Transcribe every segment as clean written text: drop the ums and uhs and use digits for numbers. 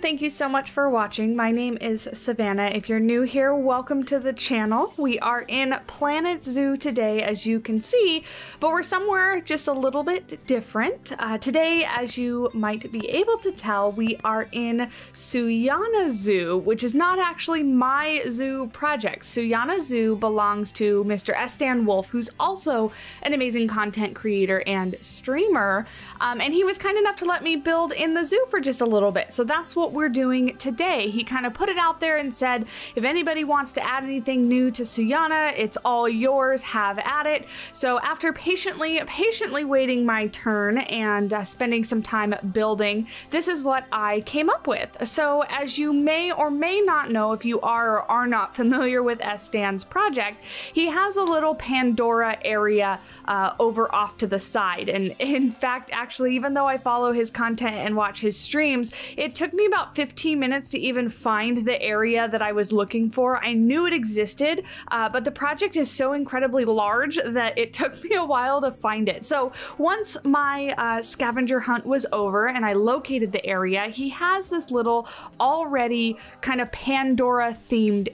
thank you so much for watching. My name is Savannah. If you're new here, welcome to the channel. We are in Planet Zoo today, as you can see, but we're somewhere just a little bit different. Today, as you might be able to tell, we are in Suyana Zoo, which is not actually my zoo project. Suyana Zoo belongs to Mr. Sdanwolf, who's also an amazing content creator and streamer, and he was kind enough to let me build in the zoo for just a little bit. So that's what we're doing today. He kind of put it out there and said, if anybody wants to add anything new to Suyana, it's all yours, have at it. So after patiently waiting my turn and spending some time building, this is what I came up with. So as you may or may not know, if you are or are not familiar with Estan's project, he has a little Pandora area over off to the side. And in fact, actually, even though I follow his content and watch his streams, it took me about 15 minutes to even find the area that I was looking for. I knew it existed, but the project is so incredibly large that it took me a while to find it. So once my scavenger hunt was over and I located the area, he has this little already kind of Pandora themed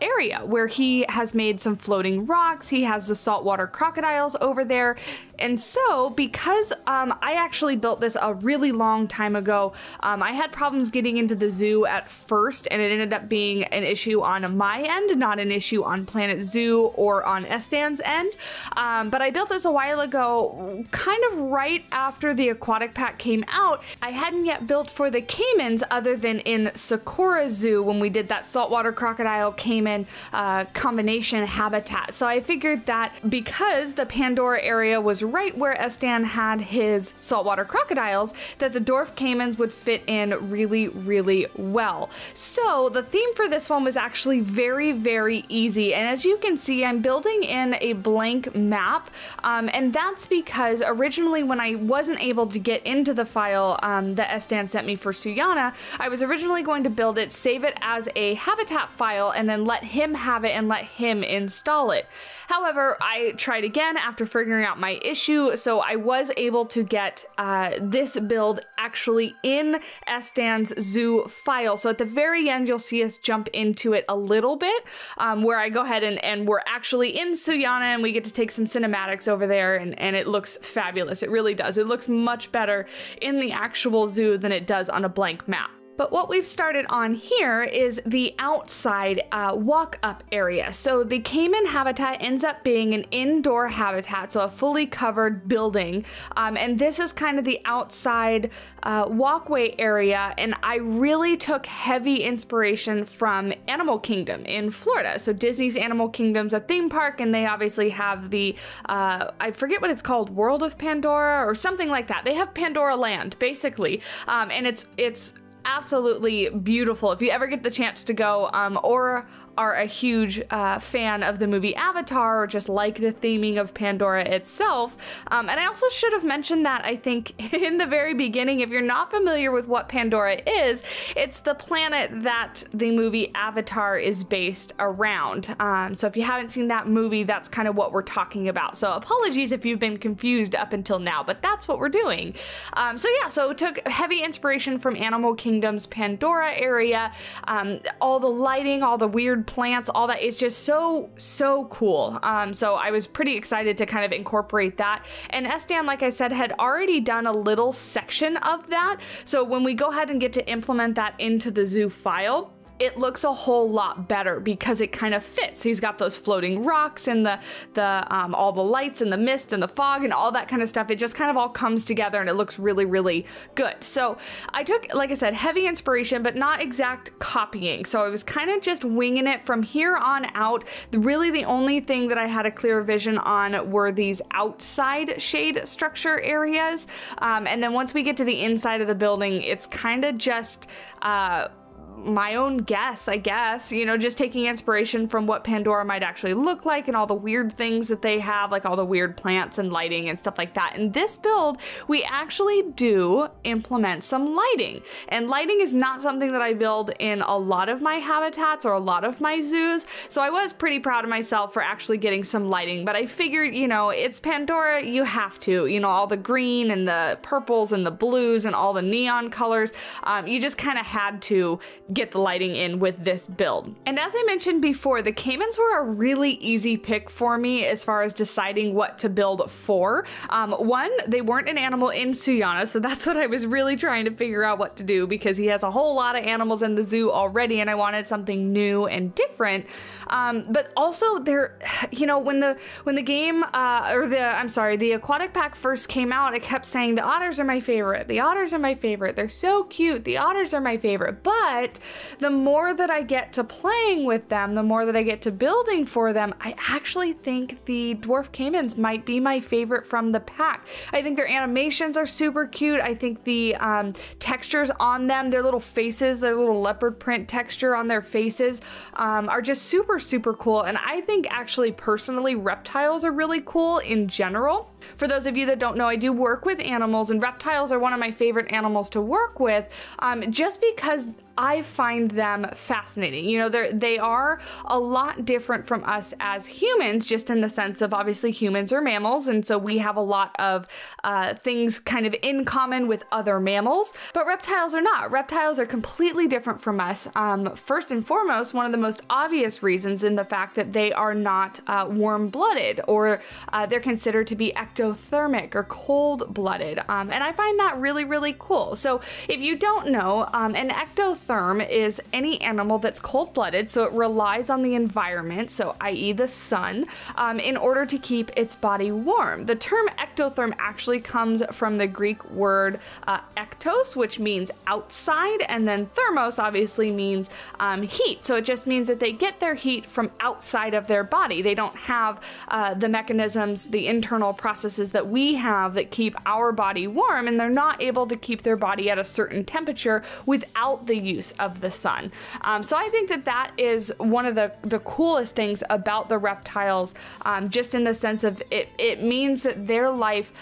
area. Where he has made some floating rocks. He has the saltwater crocodiles over there. And so because I actually built this a really long time ago, I had problems getting into the zoo at first, and it ended up being an issue on my end, not an issue on Planet Zoo or on Estan's end. But I built this a while ago, kind of right after the aquatic pack came out. I hadn't yet built for the caimans other than in Sakura Zoo when we did that saltwater crocodile caiman combination habitat. So I figured that because the Pandora area was right where Estan had his saltwater crocodiles, that the dwarf caimans would fit in really, really well. So the theme for this one was actually very, very easy. And as you can see, I'm building in a blank map. And that's because originally when I wasn't able to get into the file that Estan sent me for Suyana, I was originally going to build it, save it as a habitat file, and then let him have it and let him install it. However, I tried again after figuring out my issue, so I was able to get this build actually in Estan's zoo file. So at the very end, you'll see us jump into it a little bit, where I go ahead and we're actually in Suyana and we get to take some cinematics over there, and it looks fabulous. It really does. It looks much better in the actual zoo than it does on a blank map. But what we've started on here is the outside walk-up area. So the caiman habitat ends up being an indoor habitat, so a fully covered building. And this is kind of the outside walkway area. And I really took heavy inspiration from Animal Kingdom in Florida. So Disney's Animal Kingdom's a theme park, and they obviously have the, I forget what it's called, World of Pandora or something like that. They have Pandora Land, basically. And it's absolutely beautiful. If you ever get the chance to go or are a huge fan of the movie Avatar or just like the theming of Pandora itself. And I also should have mentioned that, I think, in the very beginning. If you're not familiar with what Pandora is, it's the planet that the movie Avatar is based around. So if you haven't seen that movie, that's kind of what we're talking about. So apologies if you've been confused up until now, but that's what we're doing. So yeah, so it took heavy inspiration from Animal Kingdom's Pandora area. All the lighting, all the weird plants, all that. It's just so cool. So I was pretty excited to kind of incorporate that. And Estan, like I said, had already done a little section of that. So when we go ahead and get to implement that into the zoo file, it looks a whole lot better because it kind of fits. He's got those floating rocks and the all the lights and the mist and the fog and all that kind of stuff. It just kind of all comes together and it looks really, really good. So I took, like I said, heavy inspiration, but not exact copying. So I was kind of just winging it from here on out. Really the only thing that I had a clear vision on were these outside shade structure areas. And then once we get to the inside of the building, it's kind of just my own guess, I guess, you know, just taking inspiration from what Pandora might actually look like and all the weird things that they have, like all the weird plants and lighting and stuff like that. In this build, we actually do implement some lighting, and lighting is not something that I build in a lot of my habitats or a lot of my zoos, so I was pretty proud of myself for actually getting some lighting. But I figured, you know, it's Pandora, you have to, you know, all the green and the purples and the blues and all the neon colors, you just kind of had to get the lighting in with this build. And as I mentioned before, the Caimans were a really easy pick for me as far as deciding what to build for. One, they weren't an animal in Suyana, so that's what I was really trying to figure out what to do, because he has a whole lot of animals in the zoo already and I wanted something new and different. But also, there, you know, when the game, the aquatic pack first came out, I kept saying the otters are my favorite. The otters are my favorite. They're so cute. The otters are my favorite. But the more that I get to playing with them, the more that I get to building for them, I actually think the Dwarf Caimans might be my favorite from the pack. I think their animations are super cute. I think the textures on them, their little faces, their little leopard print texture on their faces are just super, super cool. And I think actually personally reptiles are really cool in general. For those of you that don't know, I do work with animals, and reptiles are one of my favorite animals to work with, just because I find them fascinating. You know, they are a lot different from us as humans, just in the sense of obviously humans are mammals, and so we have a lot of things kind of in common with other mammals, but reptiles are not. Reptiles are completely different from us. First and foremost, one of the most obvious reasons in the fact that they are not warm-blooded, or they're considered to be ectothermic or cold-blooded, and I find that really, really cool. So if you don't know, an ectothermic is any animal that's cold-blooded, so it relies on the environment, so i.e. the sun, in order to keep its body warm. The term ectotherm actually comes from the Greek word ektos, which means outside, and then thermos obviously means heat, so it just means that they get their heat from outside of their body. They don't have the mechanisms, the internal processes that we have that keep our body warm, and they're not able to keep their body at a certain temperature without the use of the sun. So I think that that is one of the coolest things about the reptiles, just in the sense of it means that their life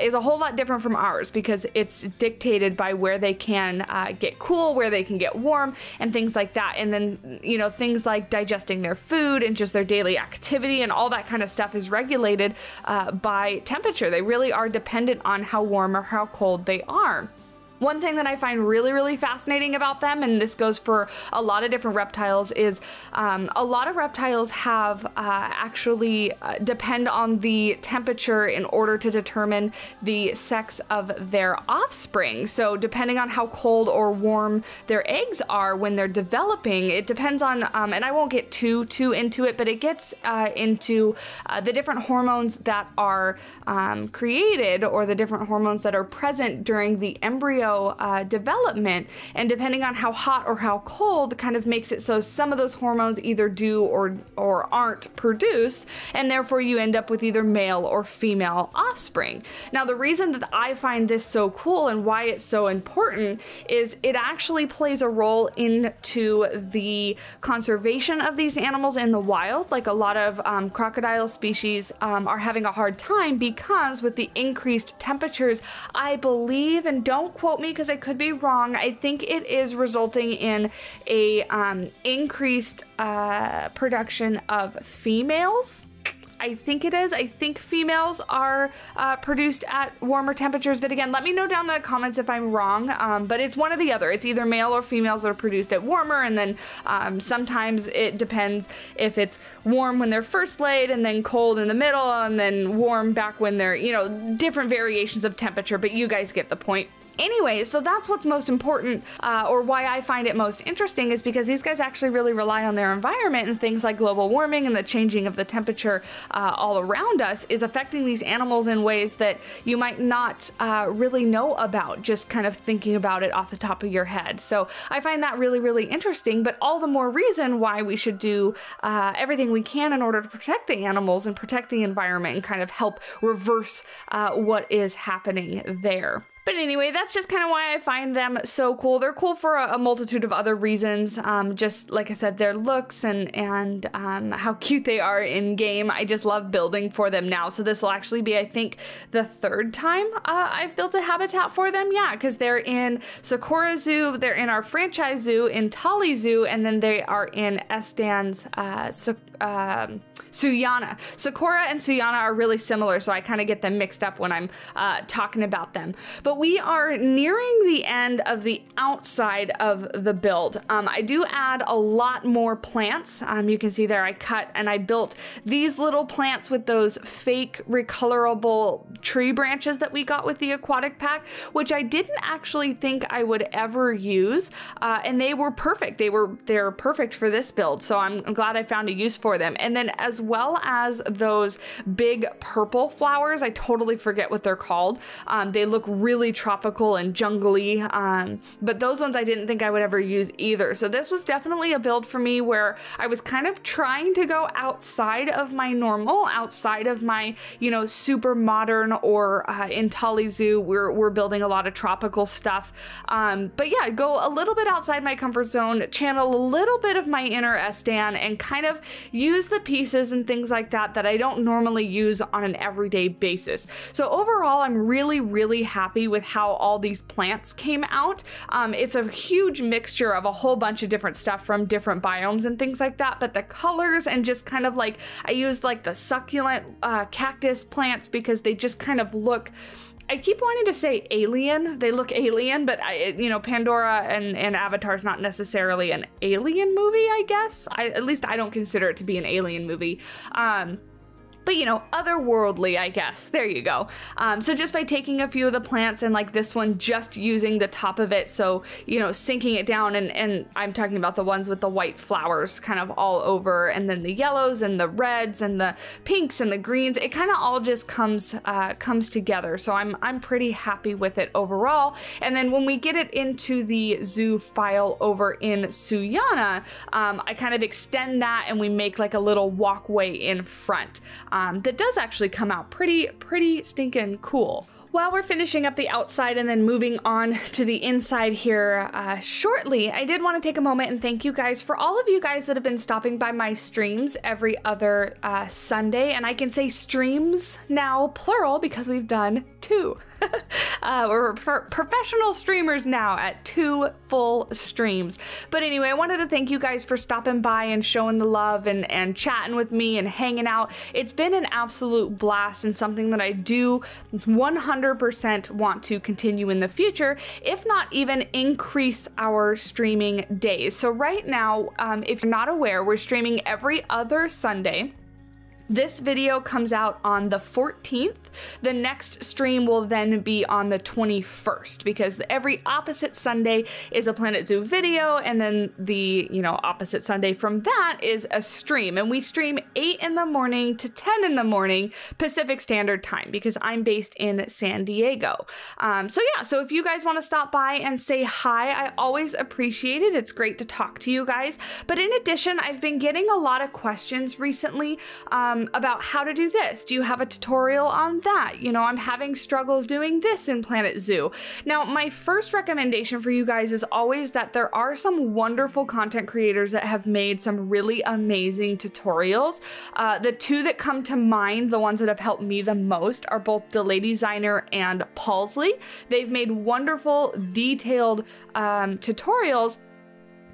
is a whole lot different from ours, because it's dictated by where they can get cool, where they can get warm, and things like that. And then, you know, things like digesting their food and just their daily activity and all that kind of stuff is regulated by temperature. They really are dependent on how warm or how cold they are. One thing that I find really, really fascinating about them, and this goes for a lot of different reptiles, is a lot of reptiles have actually depend on the temperature in order to determine the sex of their offspring. So depending on how cold or warm their eggs are when they're developing, it depends on, and I won't get too into it, but it gets into the different hormones that are created, or the different hormones that are present during the embryo development, and depending on how hot or how cold kind of makes it so some of those hormones either do or aren't produced, and therefore you end up with either male or female offspring. Now, the reason that I find this so cool and why it's so important is it actually plays a role into the conservation of these animals in the wild. Like, a lot of crocodile species are having a hard time because with the increased temperatures, I believe, and don't quote me because I could be wrong, I think it is resulting in a increased production of females. I think it is. I think females are produced at warmer temperatures, but again, let me know down in the comments if I'm wrong, but it's one or the other. It's either male or females are produced at warmer, and then sometimes it depends if it's warm when they're first laid, and then cold in the middle, and then warm back when they're, you know, different variations of temperature, but you guys get the point. Anyway, so that's what's most important, or why I find it most interesting, is because these guys actually really rely on their environment, and things like global warming and the changing of the temperature all around us is affecting these animals in ways that you might not really know about, just kind of thinking about it off the top of your head. So I find that really, really interesting, but all the more reason why we should do everything we can in order to protect the animals and protect the environment and kind of help reverse what is happening there. But anyway, that's just kind of why I find them so cool. They're cool for a multitude of other reasons. Just like I said, their looks and how cute they are in game. I just love building for them now. So this will actually be, I think, the third time I've built a habitat for them. Yeah, because they're in Sakura Zoo, they're in our franchise zoo, in Tali Zoo, and then they are in Estan's Suyana. Sakura and Suyana are really similar, so I kind of get them mixed up when I'm talking about them. But we are nearing the end of the outside of the build. I do add a lot more plants. You can see there I cut and I built these little plants with those fake recolorable tree branches that we got with the aquatic pack, which I didn't actually think I would ever use, and they were perfect. They're perfect for this build, so I'm glad I found a use for them. And then as well as those big purple flowers, I totally forget what they're called. They look really tropical and jungly, but those ones I didn't think I would ever use either. So this was definitely a build for me where I was kind of trying to go outside of my normal, outside of my, you know, super modern, or in Tali Zoo, we're building a lot of tropical stuff. But yeah, go a little bit outside my comfort zone, channel a little bit of my inner Estan, and kind of use the pieces and things like that that I don't normally use on an everyday basis. So overall, I'm really happy with how all these plants came out. It's a huge mixture of a whole bunch of different stuff from different biomes and things like that, but the colors and just kind of like, I used like the succulent cactus plants because they just kind of look, I keep wanting to say alien. They look alien, but you know, Pandora and Avatar is not necessarily an alien movie, I guess. At least I don't consider it to be an alien movie. But you know, otherworldly, I guess. There you go. So just by taking a few of the plants and like this one, just using the top of it. So, you know, sinking it down, and I'm talking about the ones with the white flowers kind of all over, and then the yellows and the reds and the pinks and the greens. It kind of all just comes together. So I'm pretty happy with it overall. And then when we get it into the zoo file over in Suyana, I kind of extend that and we make like a little walkway in front. That does actually come out pretty stinking cool. While we're finishing up the outside and then moving on to the inside here shortly, I did want to take a moment and thank you guys for all of you guys that have been stopping by my streams every other Sunday. And I can say streams now plural because we've done two. We're professional streamers now at two full streams. But anyway, I wanted to thank you guys for stopping by and showing the love and chatting with me and hanging out. It's been an absolute blast and something that I do 100% want to continue in the future, if not even increase our streaming days. So right now, if you're not aware, we're streaming every other Sunday. This video comes out on the 14th. The next stream will then be on the 21st, because every opposite Sunday is a Planet Zoo video, and then the, you know, opposite Sunday from that is a stream. And we stream 8 in the morning to 10 in the morning Pacific Standard Time, because I'm based in San Diego. So yeah, so if you guys want to stop by and say hi, I always appreciate it. It's great to talk to you guys. But in addition, I've been getting a lot of questions recently about how to do this. Do you have a tutorial on that? You know, I'm having struggles doing this in Planet Zoo. Now, my first recommendation for you guys is always that there are some wonderful content creators that have made some really amazing tutorials. The two that come to mind, the ones that have helped me the most, are both The Lady Designer and Paulsley. They've made wonderful, detailed tutorials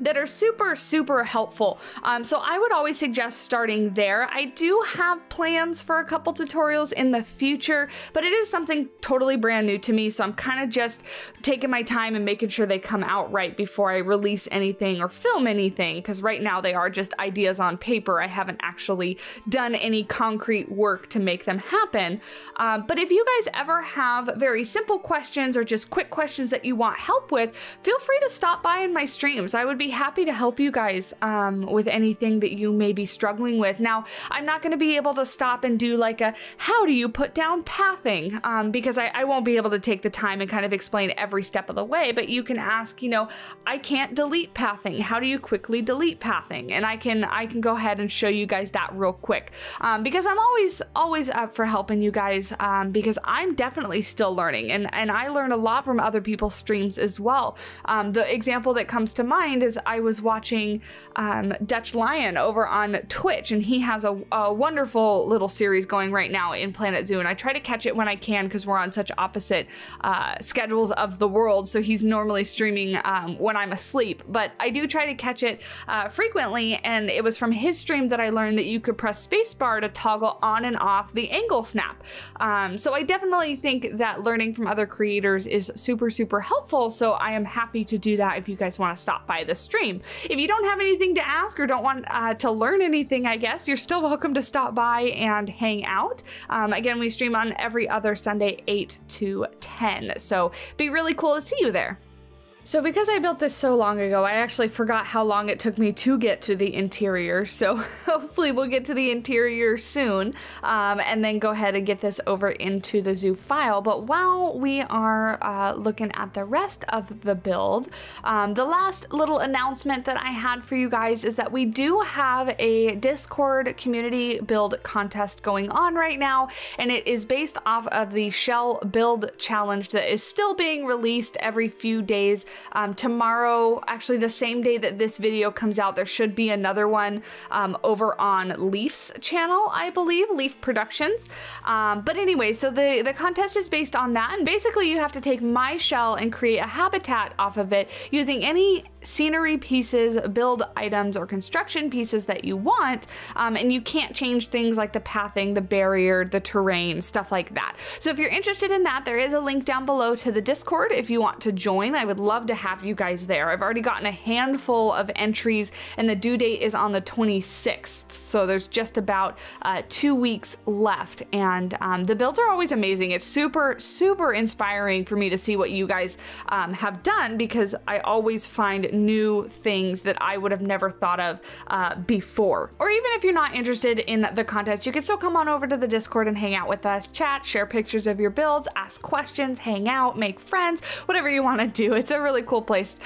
that are super helpful. So I would always suggest starting there. I do have plans for a couple tutorials in the future, but it is something totally brand new to me, so I'm kind of just taking my time and making sure they come out right before I release anything or film anything, because right now they are just ideas on paper. I haven't actually done any concrete work to make them happen. But if you guys ever have very simple questions or just quick questions that you want help with, feel free to stop by in my streams. I would be happy to help you guys with anything that you may be struggling with. Now, I'm not going to be able to stop and do like a how do you put down pathing because I won't be able to take the time and kind of explain every step of the way, but you can ask, you know, I can't delete pathing. How do you quickly delete pathing? And I can go ahead and show you guys that real quick because I'm always up for helping you guys because I'm definitely still learning and I learn a lot from other people's streams as well. The example that comes to mind is I was watching Dutch Lion over on Twitch, and he has a wonderful little series going right now in Planet Zoo, and I try to catch it when I can because we're on such opposite schedules of the world, so he's normally streaming when I'm asleep, but I do try to catch it frequently, and it was from his stream that I learned that you could press spacebar to toggle on and off the angle snap. So I definitely think that learning from other creators is super, super helpful, so I am happy to do that if you guys want to stop by the stream. If you don't have anything to ask or don't want to learn anything, I guess, you're still welcome to stop by and hang out. Again, we stream on every other Sunday, 8 to 10, so it'd be really cool to see you there. So because I built this so long ago, I actually forgot how long it took me to get to the interior. So hopefully we'll get to the interior soon and then go ahead and get this over into the zoo file. But while we are looking at the rest of the build, the last little announcement that I had for you guys is that we do have a Discord community build contest going on right now. And it is based off of the Shell Build Challenge that is still being released every few days. Tomorrow, actually the same day that this video comes out, there should be another one over on Leaf's channel, I believe, Leaf Productions. But anyway, so the contest is based on that, and basically you have to take my shell and create a habitat off of it using any scenery pieces, build items, or construction pieces that you want, and you can't change things like the pathing, the barrier, the terrain, stuff like that. So if you're interested in that, there is a link down below to the Discord if you want to join. I would love to have you guys there. I've already gotten a handful of entries, and the due date is on the 26th, so there's just about 2 weeks left, and the builds are always amazing. It's super, super inspiring for me to see what you guys have done, because I always find new things that I would have never thought of before. Or even if you're not interested in the contest, you can still come on over to the Discord and hang out with us, chat, share pictures of your builds, ask questions, hang out, make friends, whatever you want to do. It's a really cool place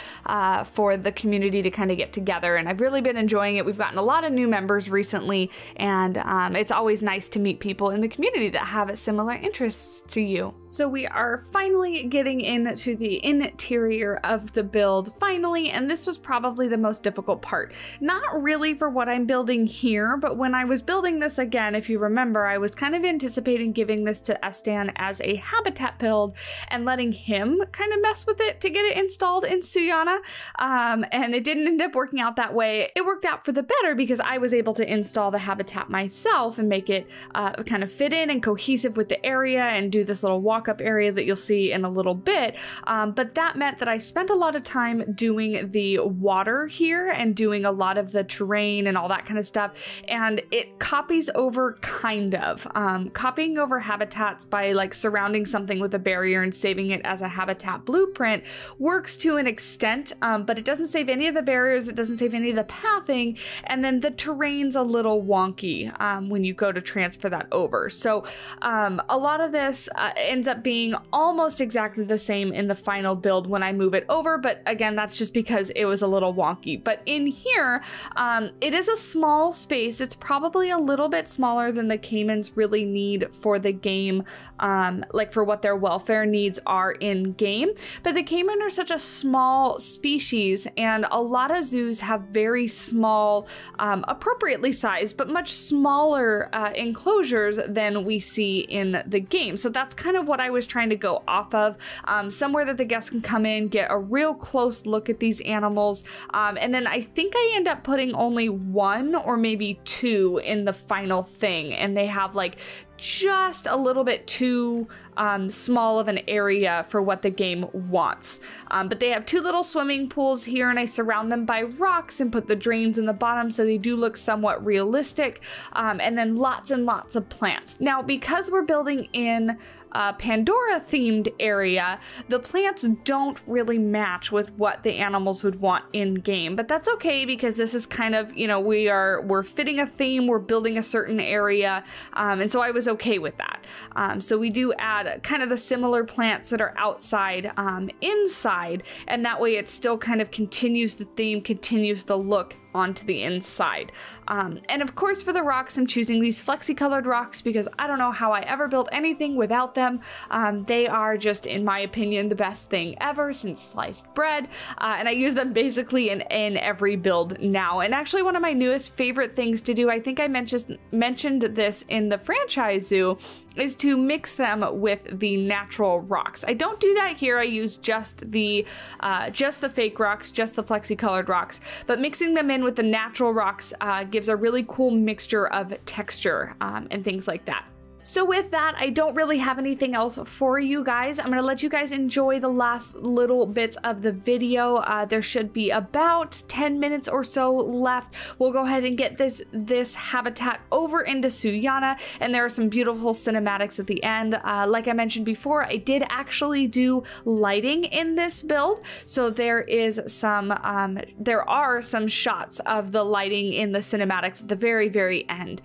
for the community to kind of get together, and I've really been enjoying it. We've gotten a lot of new members recently, and it's always nice to meet people in the community that have similar interests to you. So we are finally getting into the interior of the build, finally, and this was probably the most difficult part. Not really for what I'm building here, but when I was building this, again, if you remember, I was kind of anticipating giving this to Estan as a habitat build and letting him kind of mess with it to get it installed in Suyana, and it didn't end up working out that way. It worked out for the better because I was able to install the habitat myself and make it kind of fit in and cohesive with the area and do this little walk-up area that you'll see in a little bit, but that meant that I spent a lot of time doing the water here and doing a lot of the terrain and all that kind of stuff, and it copies over kind of. Copying over habitats by like surrounding something with a barrier and saving it as a habitat blueprint works to an extent, but it doesn't save any of the barriers, it doesn't save any of the pathing, and then the terrain's a little wonky when you go to transfer that over. So a lot of this ends up being almost exactly the same in the final build when I move it over, but again, that's just because it was a little wonky. But in here, it is a small space. It's probably a little bit smaller than the Caimans really need for the game, like for what their welfare needs are in game, but the Caiman are such a small species, and a lot of zoos have very small, appropriately sized, but much smaller enclosures than we see in the game. So that's kind of what I was trying to go off of, somewhere that the guests can come in, get a real close look at these animals, and then I think I end up putting only one or maybe two in the final thing, and they have like just a little bit too small of an area for what the game wants. But they have two little swimming pools here, and I surround them by rocks and put the drains in the bottom so they do look somewhat realistic. And then lots and lots of plants. Now, because we're building in a Pandora themed area, the plants don't really match with what the animals would want in game, but that's okay because this is kind of, you know, we're fitting a theme, we're building a certain area, and so I was okay with that. So we do add kind of the similar plants that are outside inside, and that way it still kind of continues the theme, continues the look onto the inside. And of course for the rocks, I'm choosing these flexi-colored rocks because I don't know how I ever built anything without them. They are just, in my opinion, the best thing ever since sliced bread. And I use them basically in every build now. And actually one of my newest favorite things to do, I think I mentioned this in the franchise zoo, is to mix them with the natural rocks. I don't do that here. I use just the fake rocks, just the flexi-colored rocks, but mixing them in with the natural rocks gives a really cool mixture of texture and things like that. So with that, I don't really have anything else for you guys. I'm gonna let you guys enjoy the last little bits of the video. There should be about 10 minutes or so left. We'll go ahead and get this habitat over into Suyana, and there are some beautiful cinematics at the end. Like I mentioned before, I did actually do lighting in this build. So there are some shots of the lighting in the cinematics at the very, very end.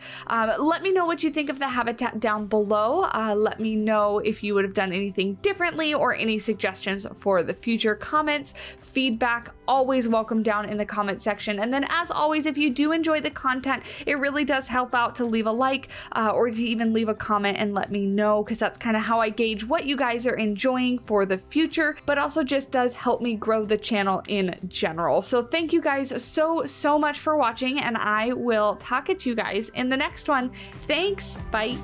Let me know what you think of the habitat down below. Let me know if you would have done anything differently or any suggestions for the future. Comments, feedback, always welcome down in the comment section. And then as always, if you do enjoy the content, it really does help out to leave a like or to even leave a comment and let me know, because that's kind of how I gauge what you guys are enjoying for the future, but also just does help me grow the channel in general. So thank you guys so much for watching, and I will talk at you guys in the next one. Thanks, bye.